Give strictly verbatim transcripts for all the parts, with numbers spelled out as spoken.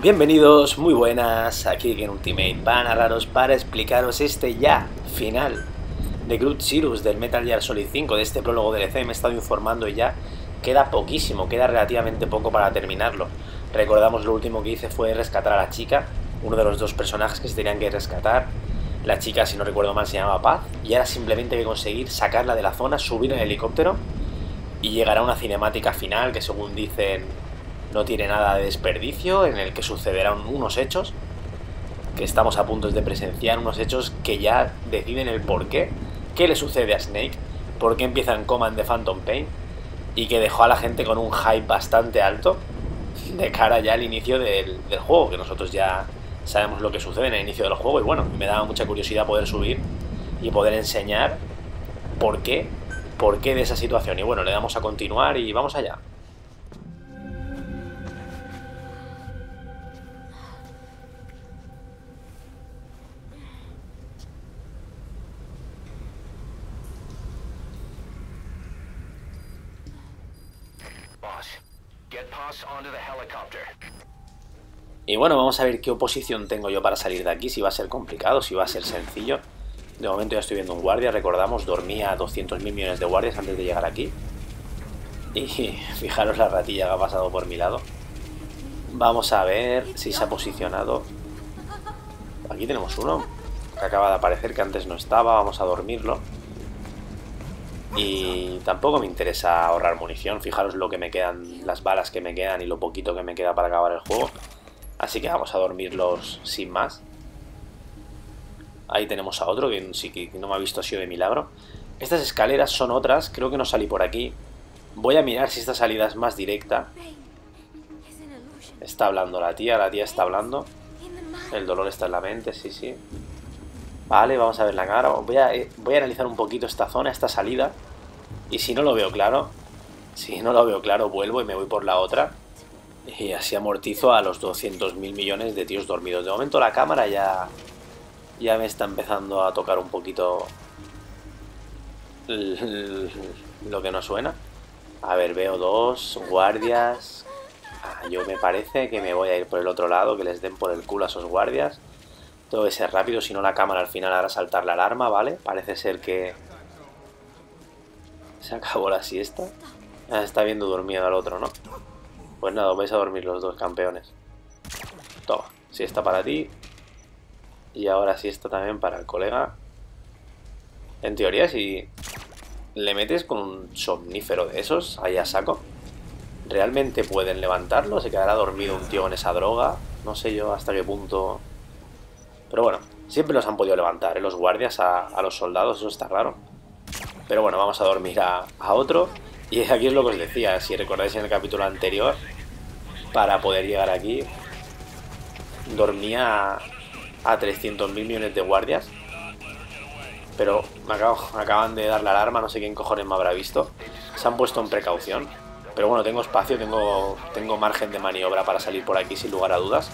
Bienvenidos, muy buenas, aquí en Ultimate van a raros para explicaros este ya final de Ground Zeroes del Metal Gear Solid cinco, de este prólogo D L C. Me he estado informando y ya queda poquísimo, queda relativamente poco para terminarlo. Recordamos, lo último que hice fue rescatar a la chica, uno de los dos personajes que se tenían que rescatar. La chica, si no recuerdo mal, se llamaba Paz, y ahora simplemente hay que conseguir sacarla de la zona, subir en el helicóptero y llegará una cinemática final que, según dicen, no tiene nada de desperdicio, en el que sucederán unos hechos que estamos a punto de presenciar, unos hechos que ya deciden el porqué, qué le sucede a Snake, por qué empieza en Command de Phantom Pain, y que dejó a la gente con un hype bastante alto de cara ya al inicio del, del juego, que nosotros ya sabemos lo que sucede en el inicio del juego. Y bueno, me daba mucha curiosidad poder subir y poder enseñar por qué, por qué de esa situación. Y bueno, le damos a continuar y vamos allá. Y bueno, vamos a ver qué oposición tengo yo para salir de aquí, si va a ser complicado, si va a ser sencillo. De momento ya estoy viendo un guardia, recordamos, dormía a doscientos mil millones de guardias antes de llegar aquí. Y fijaros la ratilla que ha pasado por mi lado. Vamos a ver si se ha posicionado. Aquí tenemos uno que acaba de aparecer, que antes no estaba, vamos a dormirlo. Y tampoco me interesa ahorrar munición, fijaros lo que me quedan, las balas que me quedan y lo poquito que me queda para acabar el juego. Así que vamos a dormirlos sin más. Ahí tenemos a otro que sí que no me ha visto, ha sido de milagro. Estas escaleras son otras, creo que no salí por aquí. Voy a mirar si esta salida es más directa. Está hablando la tía, la tía está hablando. El dolor está en la mente, sí, sí. Vale, vamos a ver la cara. Voy a, voy a analizar un poquito esta zona, esta salida. Y si no lo veo claro, si no lo veo claro, vuelvo y me voy por la otra. Y así amortizo a los doscientos mil millones de tíos dormidos. De momento la cámara ya, ya me está empezando a tocar un poquito lo que no suena. A ver, veo dos guardias. Ah, yo me parece que me voy a ir por el otro lado, que les den por el culo a esos guardias. Tengo que ser rápido, si no la cámara al final hará saltar la alarma, ¿vale? Parece ser que se acabó la siesta. Ah, está viendo dormido al otro, ¿no? Pues nada, vais a dormir los dos, campeones. Toma, siesta para ti. Y ahora siesta también para el colega. En teoría, si le metes con un somnífero de esos, ahí a saco, ¿realmente pueden levantarlo? ¿Se quedará dormido un tío con esa droga? No sé yo hasta qué punto. Pero bueno, siempre los han podido levantar, ¿eh? Los guardias a, a los soldados, eso está raro. Pero bueno, vamos a dormir a, a otro. Y aquí es lo que os decía, si recordáis en el capítulo anterior, para poder llegar aquí, dormía a, a trescientos mil millones de guardias. Pero me acabo, acaban de dar la alarma, no sé quién cojones me habrá visto. Se han puesto en precaución. Pero bueno, tengo espacio, tengo, tengo margen de maniobra para salir por aquí sin lugar a dudas.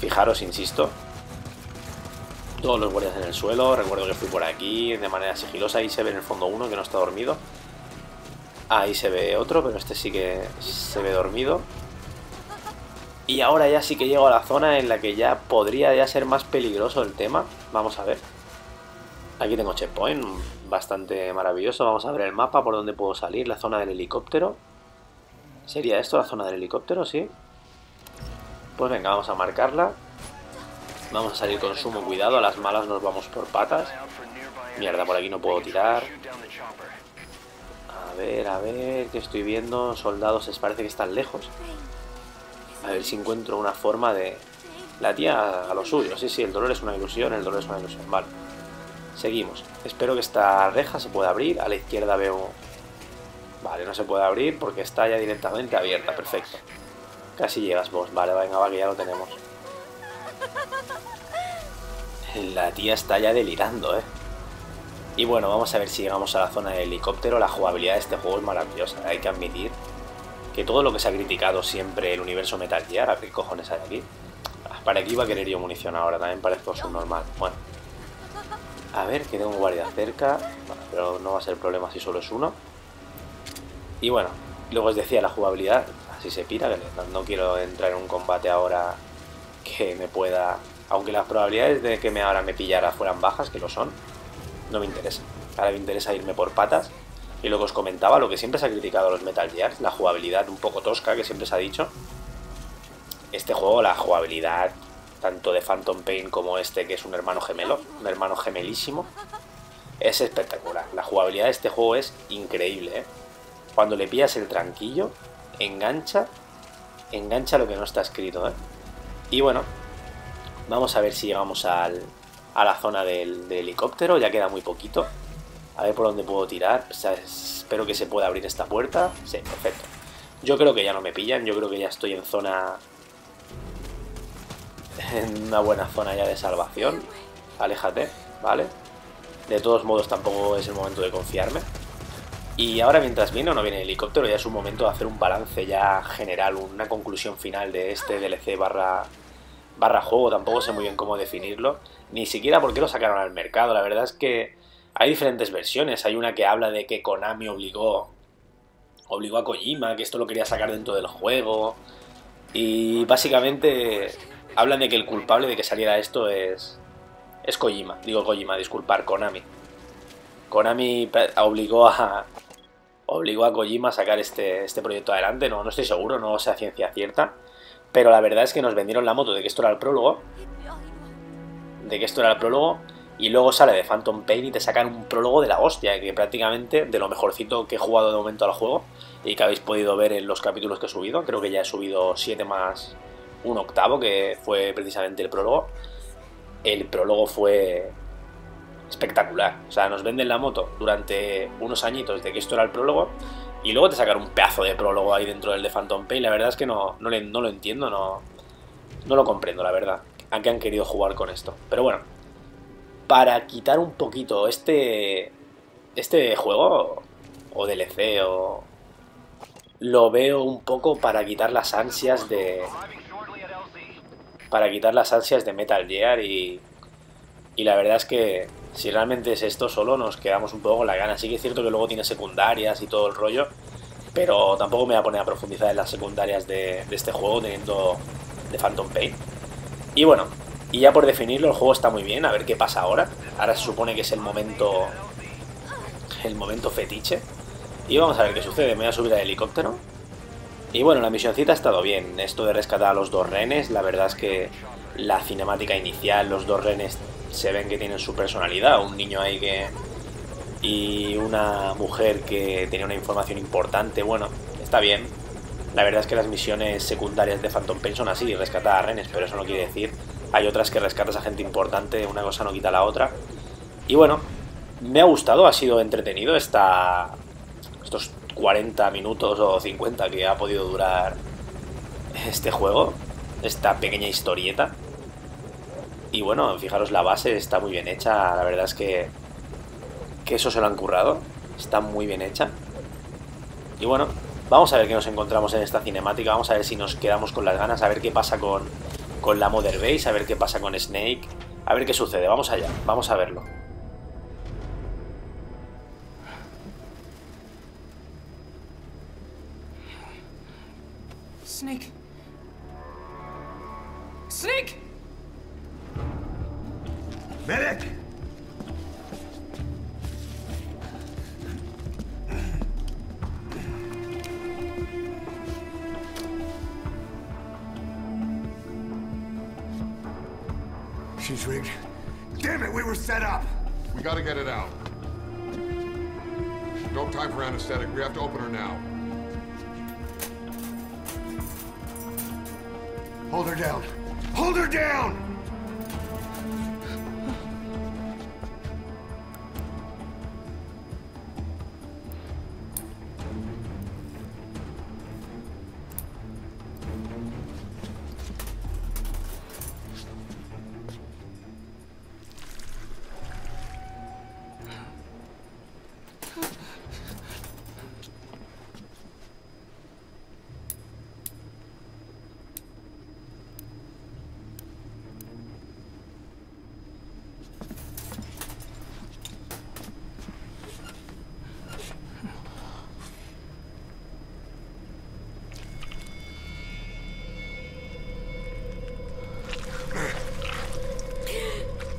Fijaros, insisto, todos los guardias en el suelo. Recuerdo que fui por aquí de manera sigilosa. Ahí se ve en el fondo uno que no está dormido. Ahí se ve otro, pero este sí que se ve dormido. Y ahora ya sí que llego a la zona en la que ya podría ya ser más peligroso el tema. Vamos a ver. Aquí tengo checkpoint, bastante maravilloso. Vamos a ver el mapa por donde puedo salir. La zona del helicóptero. ¿Sería esto la zona del helicóptero? Sí. Pues venga, vamos a marcarla. Vamos a salir con sumo cuidado. A las malas nos vamos por patas. Mierda, por aquí no puedo tirar. A ver, a ver, que estoy viendo soldados, parece que están lejos. A ver si encuentro una forma de... La tía a lo suyo, sí, sí, el dolor es una ilusión, el dolor es una ilusión, vale. Seguimos, espero que esta reja se pueda abrir, a la izquierda veo... Vale, no se puede abrir porque está ya directamente abierta, perfecto. Casi llegas vos, vale, venga, va, que ya lo tenemos. La tía está ya delirando, eh. Y bueno, vamos a ver si llegamos a la zona del helicóptero. La jugabilidad de este juego es maravillosa. Hay que admitir que todo lo que se ha criticado siempre el universo Metal Gear... ¿A qué cojones hay aquí? Para aquí va a querer yo munición ahora. También parezco subnormal. Bueno. A ver, que tengo un guardia cerca. Bueno, pero no va a ser problema si solo es uno. Y bueno, luego os decía, la jugabilidad... Así se pira. No quiero entrar en un combate ahora que me pueda... Aunque las probabilidades de que me ahora me pillara fueran bajas, que lo son, no me interesa. Ahora me interesa irme por patas. Y lo que os comentaba, lo que siempre se ha criticado a los Metal Gear, la jugabilidad un poco tosca que siempre se ha dicho. Este juego, la jugabilidad, tanto de Phantom Pain como este, que es un hermano gemelo, un hermano gemelísimo, es espectacular. La jugabilidad de este juego es increíble, ¿eh? Cuando le pillas el tranquillo, engancha, engancha lo que no está escrito, ¿eh? Y bueno, vamos a ver si llegamos al, a la zona del, del helicóptero, ya queda muy poquito. A ver por dónde puedo tirar, o sea, espero que se pueda abrir esta puerta. Sí, perfecto. Yo creo que ya no me pillan, yo creo que ya estoy en zona... En una buena zona ya de salvación. Aléjate, ¿vale? De todos modos tampoco es el momento de confiarme. Y ahora mientras viene o no viene el helicóptero, ya es un momento de hacer un balance ya general, una conclusión final de este D L C barra... barra juego, tampoco sé muy bien cómo definirlo, ni siquiera por qué lo sacaron al mercado. La verdad es que hay diferentes versiones, hay una que habla de que Konami obligó, obligó a Kojima, que esto lo quería sacar dentro del juego, y básicamente hablan de que el culpable de que saliera esto es, es Kojima, digo Kojima, disculpar, Konami. Konami obligó a, obligó a Kojima a sacar este, este proyecto adelante, no, no estoy seguro, no sé a ciencia cierta. Pero la verdad es que nos vendieron la moto de que esto era el prólogo. De que esto era el prólogo. Y luego sale de Phantom Pain y te sacan un prólogo de la hostia. Que prácticamente de lo mejorcito que he jugado de momento al juego. Y que habéis podido ver en los capítulos que he subido. Creo que ya he subido siete más un octavo. Que fue precisamente el prólogo. El prólogo fue espectacular. O sea, nos venden la moto durante unos añitos de que esto era el prólogo. Y luego te sacar un pedazo de prólogo ahí dentro del de Phantom Pain. La verdad es que no, no, le, no lo entiendo, no, no lo comprendo, la verdad. ¿A qué han querido jugar con esto? Pero bueno, para quitar un poquito este, este juego, o D L C, o... Lo veo un poco para quitar las ansias de... Para quitar las ansias de Metal Gear y... Y la verdad es que... Si realmente es esto solo, nos quedamos un poco con la gana. Sí que es cierto que luego tiene secundarias y todo el rollo, pero tampoco me voy a poner a profundizar en las secundarias de, de este juego teniendo de Phantom Pain. Y bueno, y ya por definirlo, el juego está muy bien, a ver qué pasa ahora. Ahora se supone que es el momento, el momento fetiche. Y vamos a ver qué sucede, me voy a subir al helicóptero. Y bueno, la misioncita ha estado bien, esto de rescatar a los dos renes, la verdad es que la cinemática inicial, los dos renes... Se ven que tienen su personalidad, un niño ahí que... y una mujer que tenía una información importante, bueno, está bien. La verdad es que las misiones secundarias de Phantom Pain son así, rescatar a renes, pero eso no quiere decir. Hay otras que rescatas a gente importante, una cosa no quita la otra. Y bueno, me ha gustado, ha sido entretenido esta... estos cuarenta minutos o cincuenta que ha podido durar este juego, esta pequeña historieta. Y bueno, fijaros, la base está muy bien hecha, la verdad es que, que eso se lo han currado, está muy bien hecha. Y bueno, vamos a ver qué nos encontramos en esta cinemática, vamos a ver si nos quedamos con las ganas, a ver qué pasa con, con la Mother Base, a ver qué pasa con Snake, a ver qué sucede, vamos allá, vamos a verlo. Snake. Snake. Medic! She's rigged. Damn it, we were set up! We gotta get it out. No time for anesthetic. We have to open her now. Hold her down. Hold her down!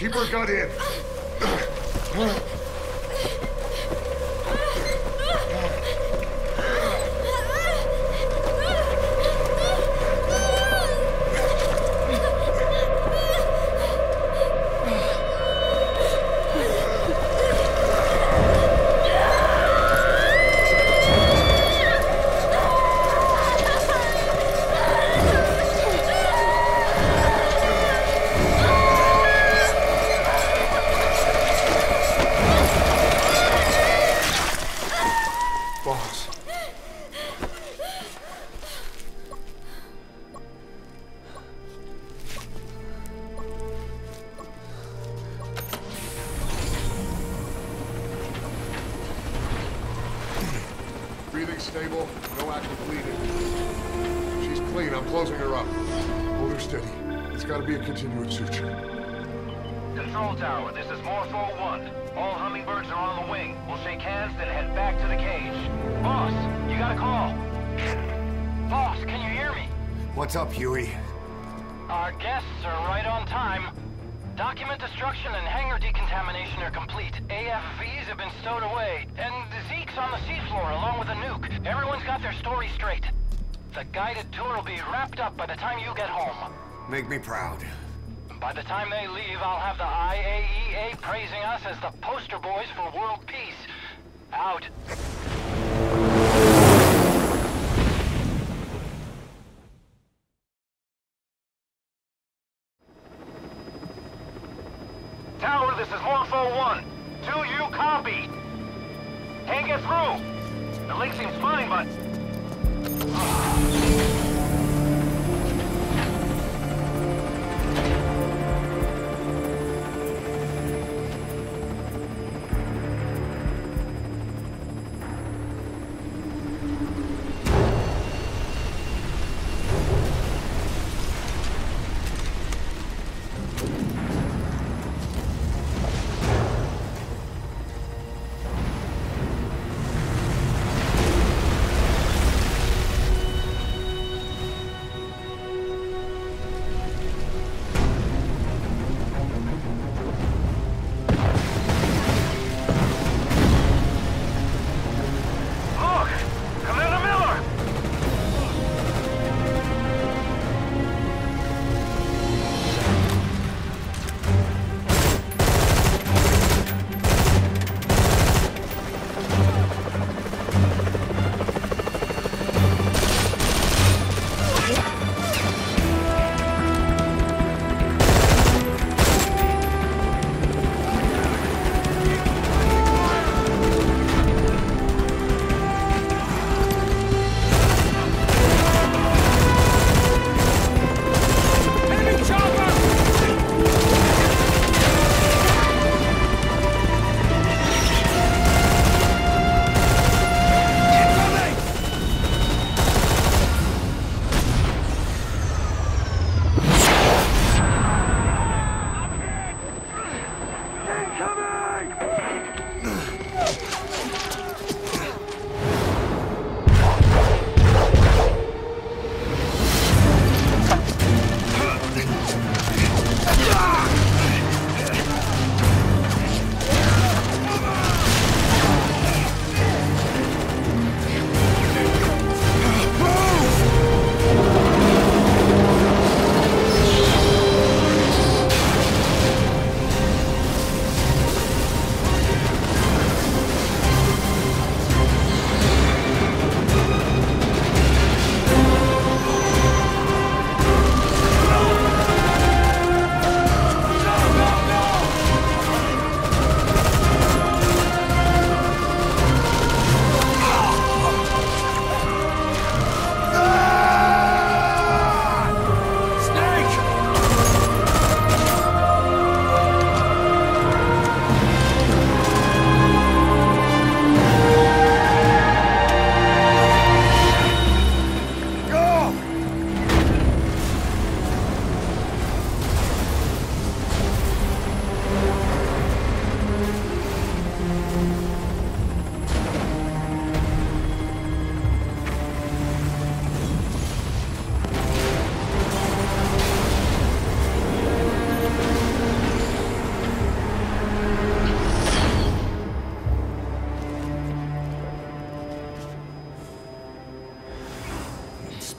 Keeper got in. Stable, no active bleeding. She's clean. I'm closing her up. Hold her steady. It's got to be a continuous suture. Control tower, this is Morpho one. All hummingbirds are on the wing. We'll shake hands, then head back to the cage. Boss, you got a call. Boss, can you hear me? What's up, Huey? Our guests are right on time. Document destruction and hangar decontamination are complete. A F Vs have been stowed away, and Zeke's on the seafloor along with a nuke. Everyone's got their story straight. The guided tour will be wrapped up by the time you get home. Make me proud. By the time they leave, I'll have the I A E A praising us as the poster boys for world peace. Out. Tower, this is Morpho one. Do you copy? Can't get through. The link seems fine, but...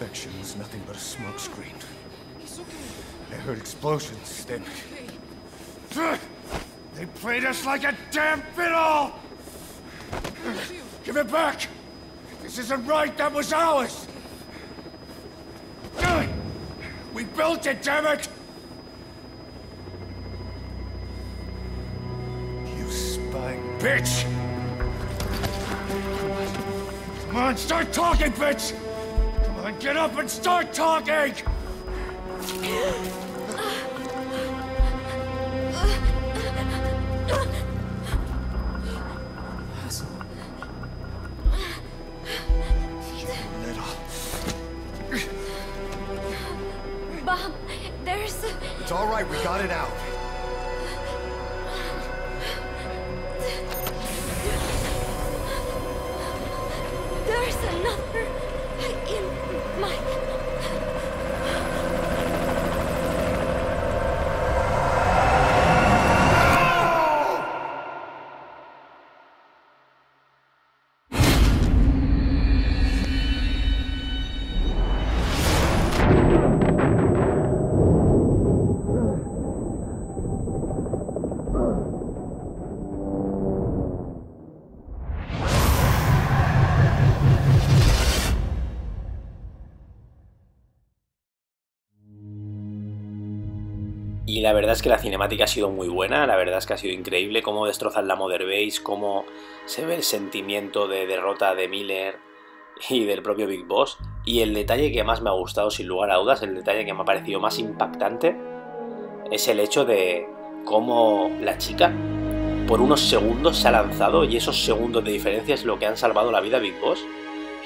inspection was nothing but a smoke screen. I heard explosions, then... They played us like a damn fiddle! Give it back! This isn't right, that was ours! We built it, damn it! You spy bitch! Come on, start talking, bitch! Come on, get up and start talking! It's all right, we got it out. There's another in my... Y la verdad es que la cinemática ha sido muy buena, la verdad es que ha sido increíble cómo destrozan la Mother Base, cómo se ve el sentimiento de derrota de Miller y del propio Big Boss. Y el detalle que más me ha gustado, sin lugar a dudas, el detalle que me ha parecido más impactante, es el hecho de cómo la chica por unos segundos se ha lanzado, y esos segundos de diferencia es lo que han salvado la vida a Big Boss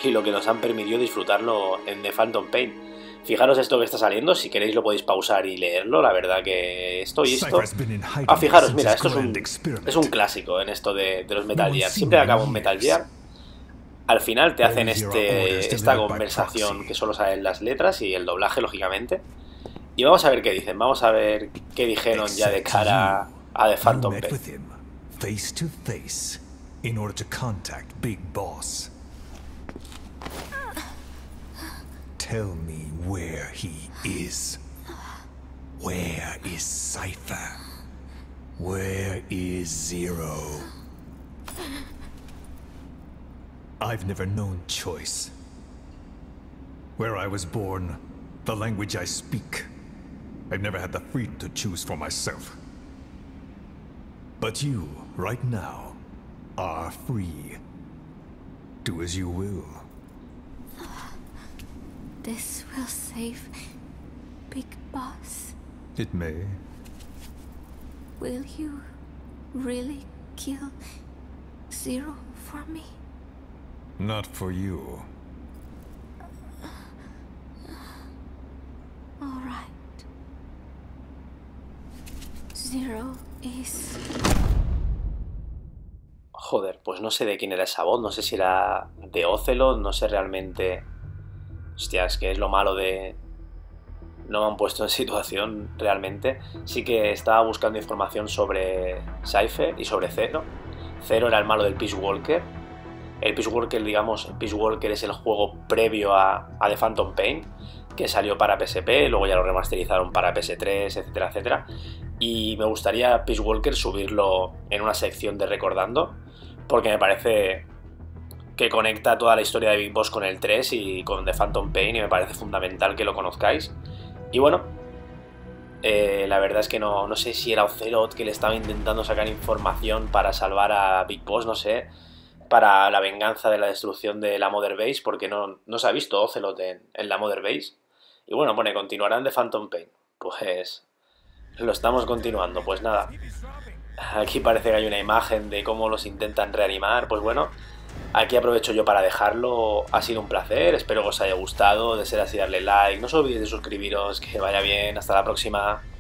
y lo que nos han permitido disfrutarlo en The Phantom Pain. Fijaros esto que está saliendo, si queréis lo podéis pausar y leerlo, la verdad que esto y esto... Ah, fijaros, mira, esto es un, es un clásico en esto de, de los Metal Gear. Siempre acaba un Metal Gear, al final te hacen este, esta conversación que solo salen las letras y el doblaje, lógicamente. Y vamos a ver qué dicen, vamos a ver qué dijeron ya de cara a The Phantom Pain. Tell me where he is. Where is Cypher? Where is Zero? I've never known choice. Where I was born, the language I speak, I've never had the freedom to choose for myself. But you, right now, are free. Do as you will. This will save Big Boss. It may. Will you really kill Zero for me? Not for you. Uh, all right. Zero is... Joder, pues no sé de quién era esa voz, no sé si era de Ocelot, no sé realmente... Hostia, es que es lo malo de... No me han puesto en situación realmente. Sí que estaba buscando información sobre Cypher y sobre Zero. Zero era el malo del Peace Walker. El Peace Walker, digamos, el Peace Walker es el juego previo a, a The Phantom Pain, que salió para P S P, luego ya lo remasterizaron para P S tres, etcétera, etcétera. Y me gustaría Peace Walker subirlo en una sección de Recordando, porque me parece... que conecta toda la historia de Big Boss con el tres y con The Phantom Pain, y me parece fundamental que lo conozcáis. Y bueno, eh, la verdad es que no, no sé si era Ocelot que le estaba intentando sacar información para salvar a Big Boss, no sé, para la venganza de la destrucción de la Mother Base, porque no, no se ha visto Ocelot en, en la Mother Base. Y bueno, pone, continuarán The Phantom Pain. Pues lo estamos continuando, pues nada. Aquí parece que hay una imagen de cómo los intentan reanimar, pues bueno... Aquí aprovecho yo para dejarlo, ha sido un placer, espero que os haya gustado, de ser así darle like, no os olvidéis de suscribiros, que vaya bien, hasta la próxima.